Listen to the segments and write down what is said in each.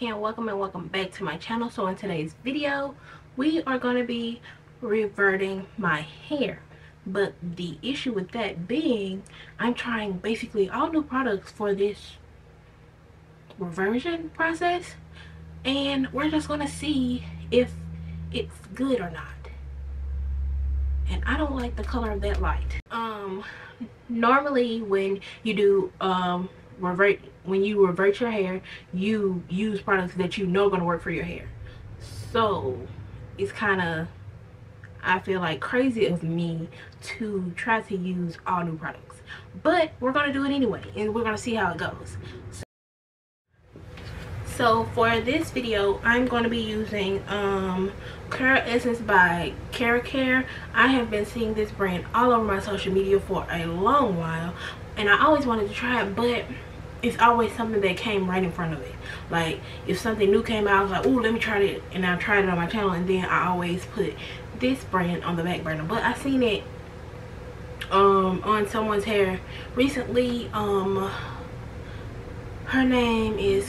KeraCare, welcome and welcome back to my channel. So in today's video we are going to be reverting my hair, but the issue with that being I'm trying basically all new products for this reversion process, and we're just going to see if it's good or not. And I don't like the color of that light. Normally when you do revert your hair, you use products that you know are going to work for your hair. So it's kind of, I feel like, crazy of me to try to use all new products, but we're going to do it anyway and we're going to see how it goes. So for this video I'm going to be using Curl Essence by KeraCare. I have been seeing this brand all over my social media for a long while and I always wanted to try it, but it's always something that came right in front of it. Like if something new came out, I was like, ooh, let me try it, and I tried it on my channel, and then I always put this brand on the back burner. But I seen it on someone's hair recently. Her name is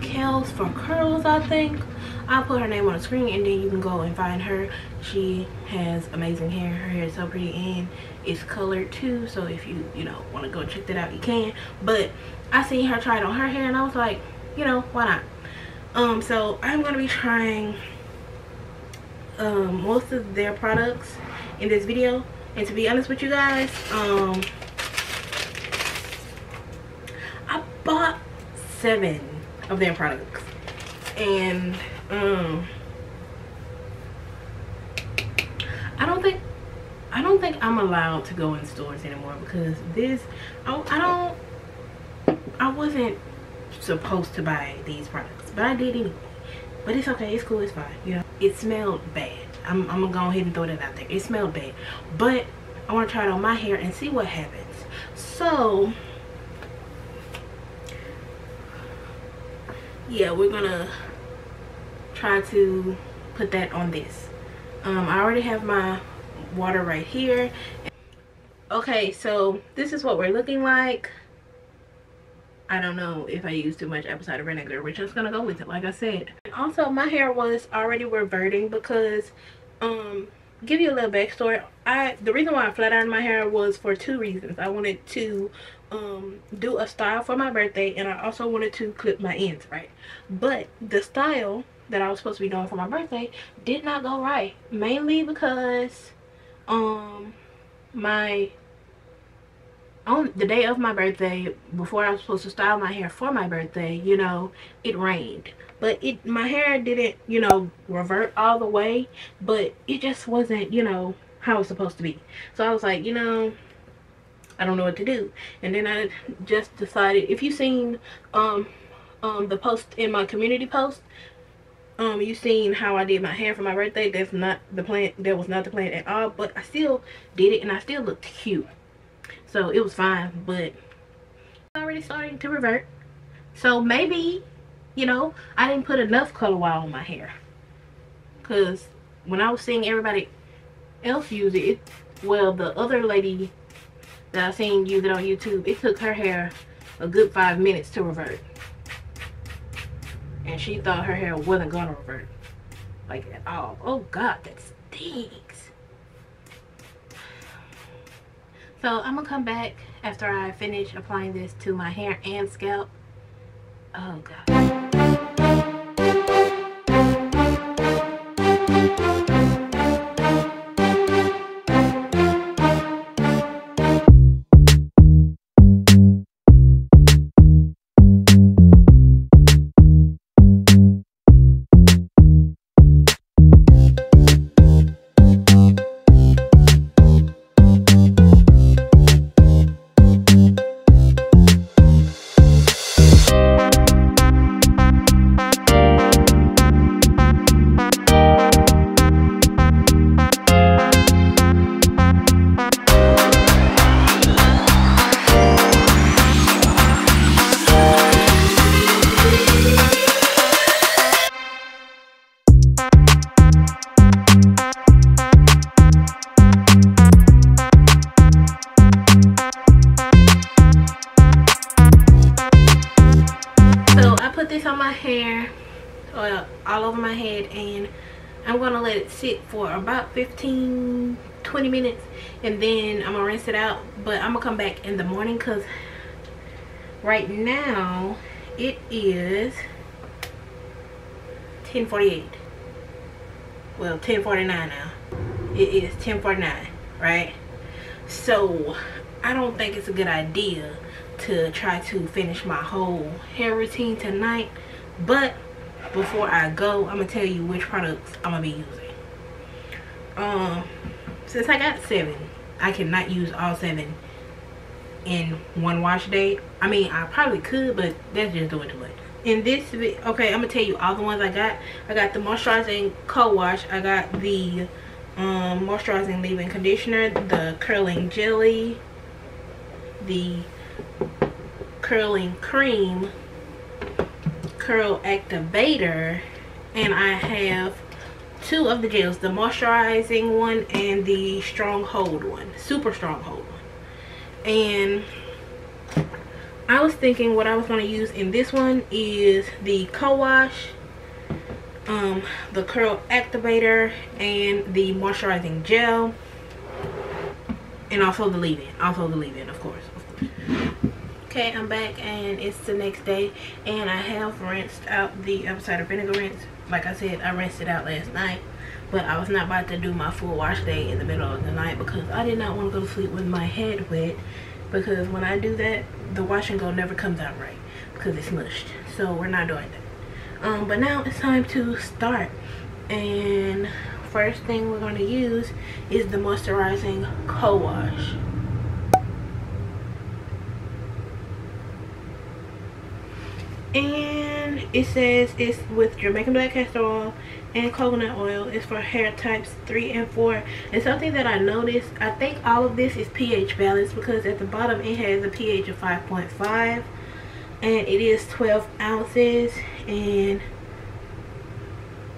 Kels from Curls, I think. I'll put her name on the screen and then you can go and find her. She has amazing hair. Her hair is so pretty and it's colored too, so if you know, want to go check that out, you can. But I seen her try it on her hair and I was like, you know, why not? So I'm going to be trying most of their products in this video, and to be honest with you guys, I bought 7 of their products, and I don't think I'm allowed to go in stores anymore because this, I wasn't supposed to buy these products, but I did anyway. But it's okay, it's cool, it's fine, you know. It smelled bad. I'm gonna go ahead and throw that out there. It smelled bad, but I want to try it on my hair and see what happens. So yeah, we're gonna try to put that on this. I already have my water right here. Okay, so this is what we're looking like. I don't know if I use too much apple cider vinegar. We're just gonna go with it, like I said. And also, my hair was already reverting because, give you a little backstory. The reason why I flat ironed my hair was for 2 reasons. I wanted to do a style for my birthday, and I also wanted to clip my ends right. But the style that I was supposed to be doing for my birthday did not go right, mainly because on the day of my birthday, before I was supposed to style my hair for my birthday, you know, it rained. But my hair didn't, you know, revert all the way, but it just wasn't, you know, how it's supposed to be. So I was like, you know, I don't know what to do. And then I just decided, if you've seen the post in my community post, you've seen how I did my hair for my birthday. That's not the plan. That was not the plan at all, but I still did it and I still looked cute, so it was fine. But I'm already starting to revert, so maybe, you know, I didn't put enough color while on my hair, because when I was seeing everybody else use it, well, the other lady that I seen use it on YouTube, it took her hair a good 5 minutes to revert. And she thought her hair wasn't gonna revert, like, at all. Oh god, that stinks. So I'm gonna come back after I finish applying this to my hair and scalp. Oh god. over my head, and I'm gonna let it sit for about 15-20 minutes, and then I'm gonna rinse it out. But I'm gonna come back in the morning because right now it is 10:48. Well, 10:49 now. It is 10:49, right? So I don't think it's a good idea to try to finish my whole hair routine tonight. But before I go, I'm gonna tell you which products I'm gonna be using. Since I got 7, I cannot use all 7 in one wash day. I mean, I probably could, but that's just doing too much. In this video, okay, I'm gonna tell you all the ones I got. I got the moisturizing co-wash. I got the moisturizing leave-in conditioner, the curling jelly, the curling cream, curl activator, and I have 2 of the gels, the moisturizing one and the stronghold one, super stronghold one. And I was thinking what I was going to use in this one is the co-wash, the curl activator, and the moisturizing gel, and also the leave-in, of course. Okay, I'm back, and it's the next day, and I have rinsed out the apple cider vinegar rinse. Like I said, I rinsed it out last night, but I was not about to do my full wash day in the middle of the night because I did not want to go to sleep with my head wet, because when I do that, the wash and go never comes out right because it's mushed. So we're not doing that. But now it's time to start, and first thing we're going to use is the moisturizing co-wash. And it says it's with Jamaican black castor oil and coconut oil. It's for hair types 3 and 4. And something that I noticed, I think all of this is pH balanced because at the bottom it has a pH of 5.5, and it is 12 ounces. And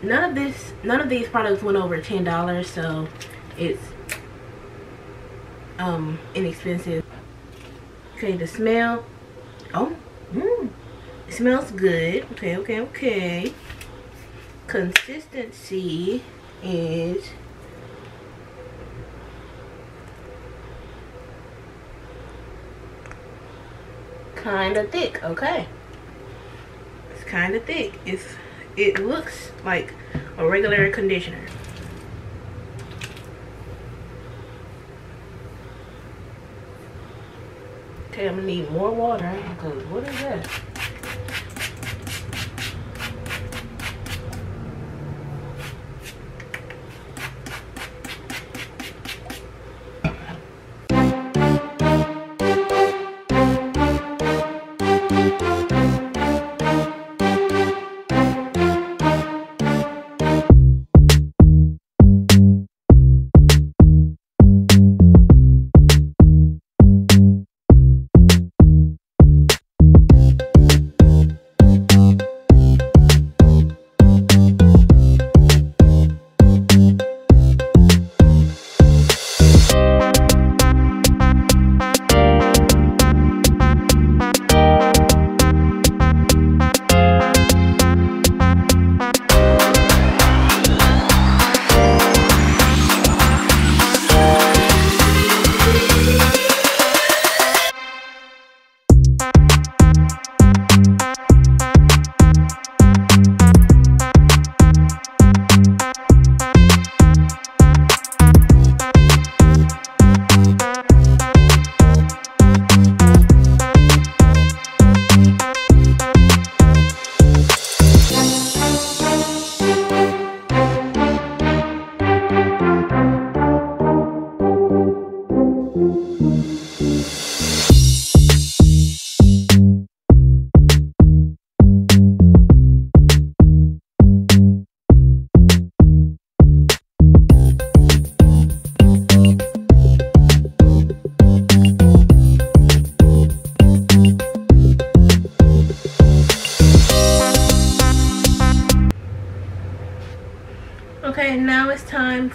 none of these products went over $10, so it's inexpensive. Okay, the smell. Oh. It smells good. Okay. Consistency is kind of thick. Okay, it's kind of thick. It looks like a regular conditioner. Okay, I'm gonna need more water because what is that?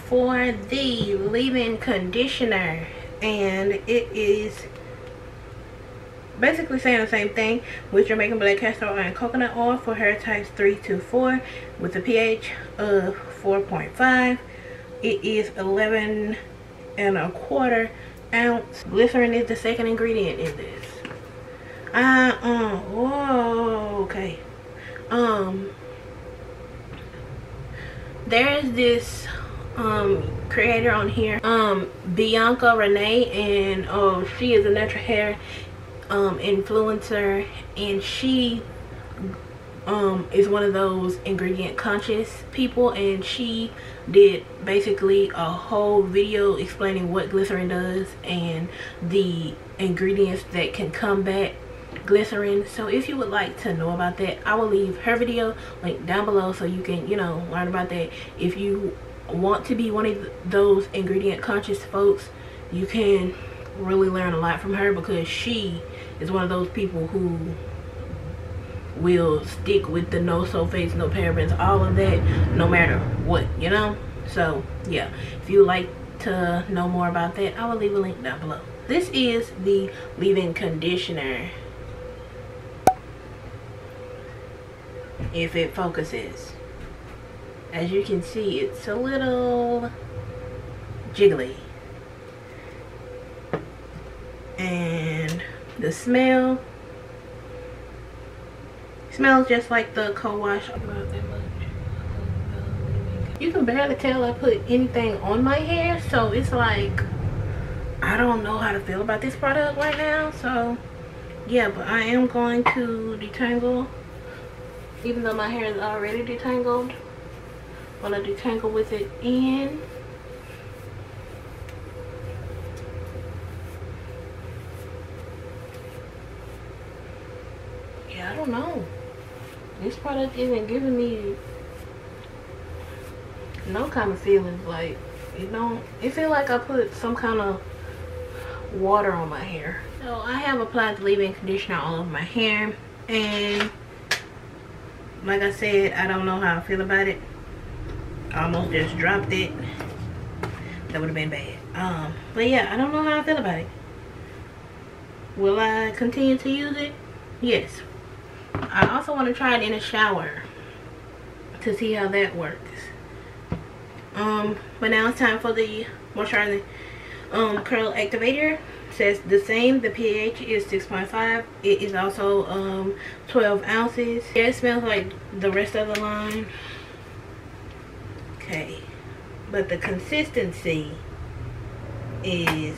For the leave-in conditioner, and it is basically saying the same thing with Jamaican black castor oil and coconut oil for hair types 3 to 4 with a pH of 4.5. It is 11.25 ounce. Glycerin is the second ingredient in this. There's this creator on here, Bianca Renee, and she is a natural hair influencer, and she is one of those ingredient conscious people, and she did basically a whole video explaining what glycerin does and the ingredients that can combat glycerin. So if you would like to know about that, I will leave her video link down below so you can, you know, learn about that. If you want to be one of those ingredient conscious folks, you can really learn a lot from her, because she is one of those people who will stick with the no sulfates, no parabens, all of that, no matter what, you know. So yeah, if you like to know more about that, I will leave a link down below. This is the leave-in conditioner, if it focuses. As you can see, it's a little jiggly, and the smell smells just like the co-wash. You can barely tell I put anything on my hair, so it's like I don't know how to feel about this product right now. So yeah, but I am going to detangle. Even though my hair is already detangled, I'm going to detangle with it in. Yeah, I don't know. This product isn't giving me no kind of feelings. Like, it feels like I put some kind of water on my hair. So I have applied the leave-in conditioner all over my hair, and like I said, I don't know how I feel about it. I almost just dropped it. That would have been bad. But yeah, I don't know how I feel about it. Will I continue to use it? Yes. I also want to try it in a shower to see how that works. But now it's time for the moisturizing curl activator. Says the same. The pH is 6.5. It is also 12 ounces. Yeah, it smells like the rest of the line. Okay, but the consistency is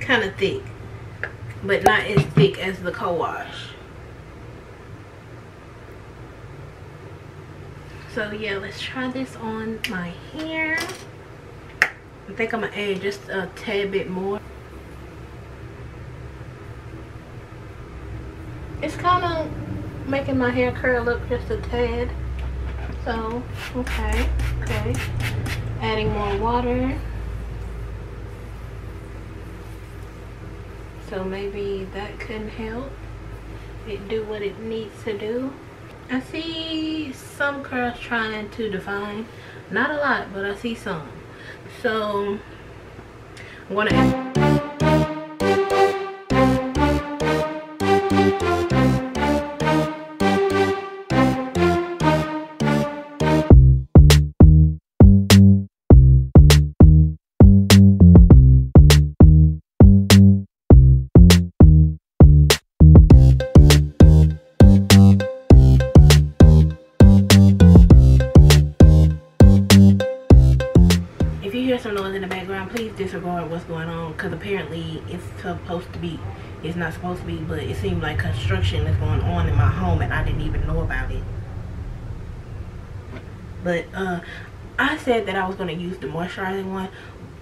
kind of thick, but not as thick as the co-wash. So yeah, let's try this on my hair. I think I'm gonna add just a tad bit more. It's kind of making my hair curl up just a tad. So, okay. Adding more water. So maybe that can help it do what it needs to do. I see some curls trying to define. Not a lot, but I see some. So, I'm gonna add. Please disregard what's going on, because apparently it's not supposed to be, but it seemed like construction is going on in my home and I didn't even know about it. But I said that I was going to use the moisturizing one,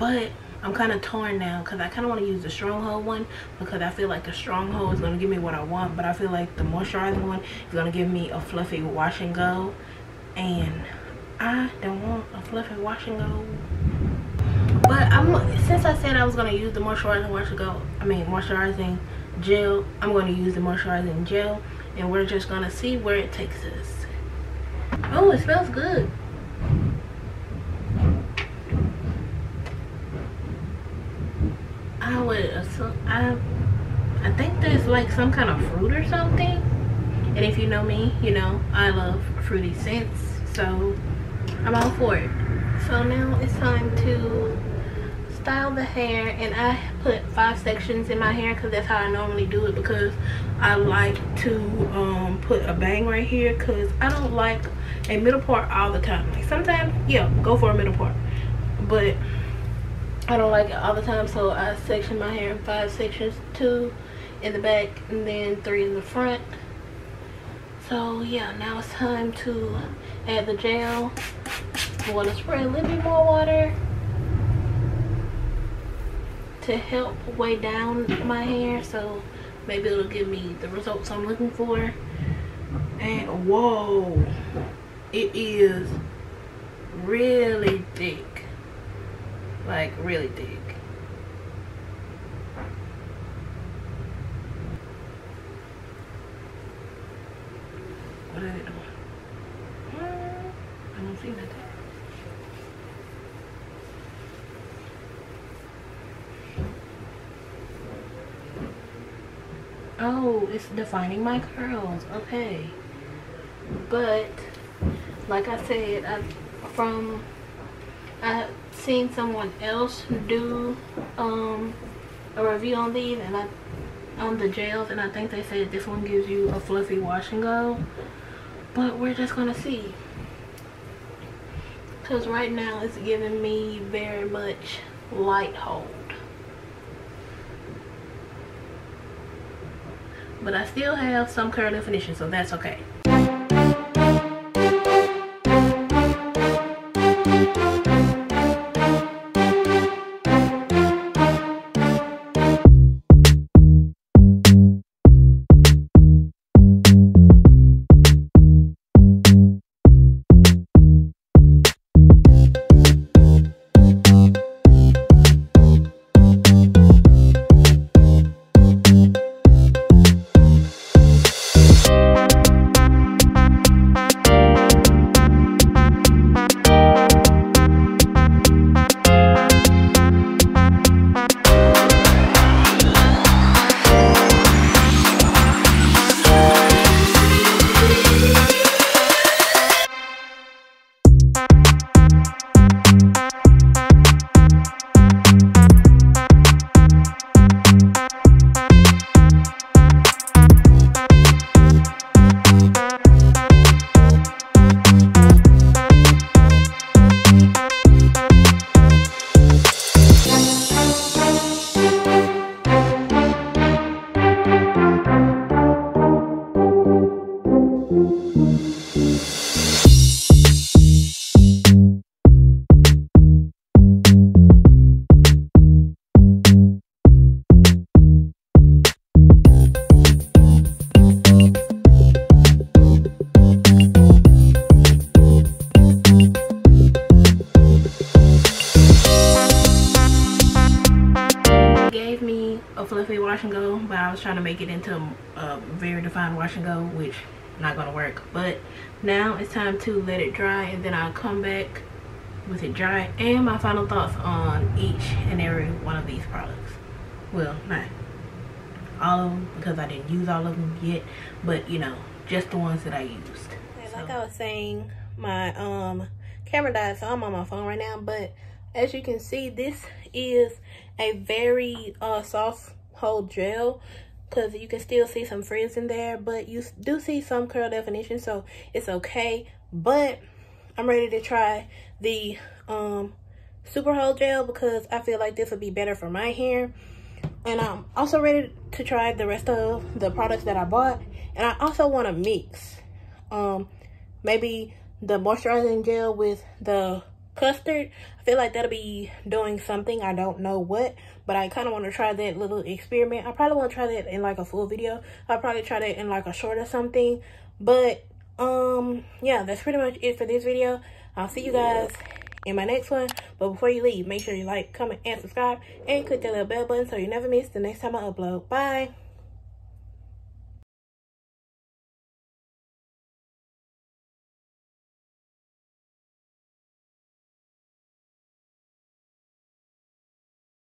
but I'm kind of torn now, because I kind of want to use the Stronghold one, because I feel like the Stronghold is going to give me what I want, but I feel like the moisturizing one is going to give me a fluffy wash and go, and I don't want a fluffy wash and go. But since I said I was going to use the moisturizing gel, I'm going to use the moisturizing gel, and we're just going to see where it takes us. Oh, it smells good. I I think there's like some kind of fruit or something. And if you know me, you know I love fruity scents, so I'm all for it. So now it's time to style the hair, and I put 5 sections in my hair because that's how I normally do it, because I like to put a bang right here because I don't like a middle part all the time. Like sometimes, yeah, go for a middle part, but I don't like it all the time, so I section my hair in 5 sections, 2 in the back and then 3 in the front. So yeah, now it's time to add the gel. I want to spray a little bit more water to help weigh down my hair, so maybe it'll give me the results I'm looking for. And whoa, it is really thick, like really thick. What is it doing? I don't see nothing. Oh, it's defining my curls. Okay. But like I said, I've seen someone else do a review on these, and on the gels, and I think they said this one gives you a fluffy wash and go. But we're just gonna see, because right now it's giving me very much light hold. But I still have some curl definition, so that's okay. Wash and go, but I was trying to make it into a very defined wash and go, which not gonna work. But now it's time to let it dry, and then I'll come back with it dry and my final thoughts on each and every one of these products. Well, not all of them, because I didn't use all of them yet, but you know, just the ones that I used. And like I was saying, my camera died, so I'm on my phone right now. But as you can see, this is a very soft hold gel, because you can still see some frizz in there, but you do see some curl definition, so it's okay. But I'm ready to try the super hold gel because I feel like this would be better for my hair, and I'm also ready to try the rest of the products that I bought. And I also want to mix maybe the moisturizing gel with the custard. I feel like that'll be doing something, I don't know what, but I kind of want to try that little experiment. I probably won't try that in like a full video, I'll probably try that in like a short or something. But yeah, that's pretty much it for this video. I'll see you guys in my next one, but before you leave, make sure you like, comment, and subscribe, and click that little bell button so you never miss the next time I upload. Bye.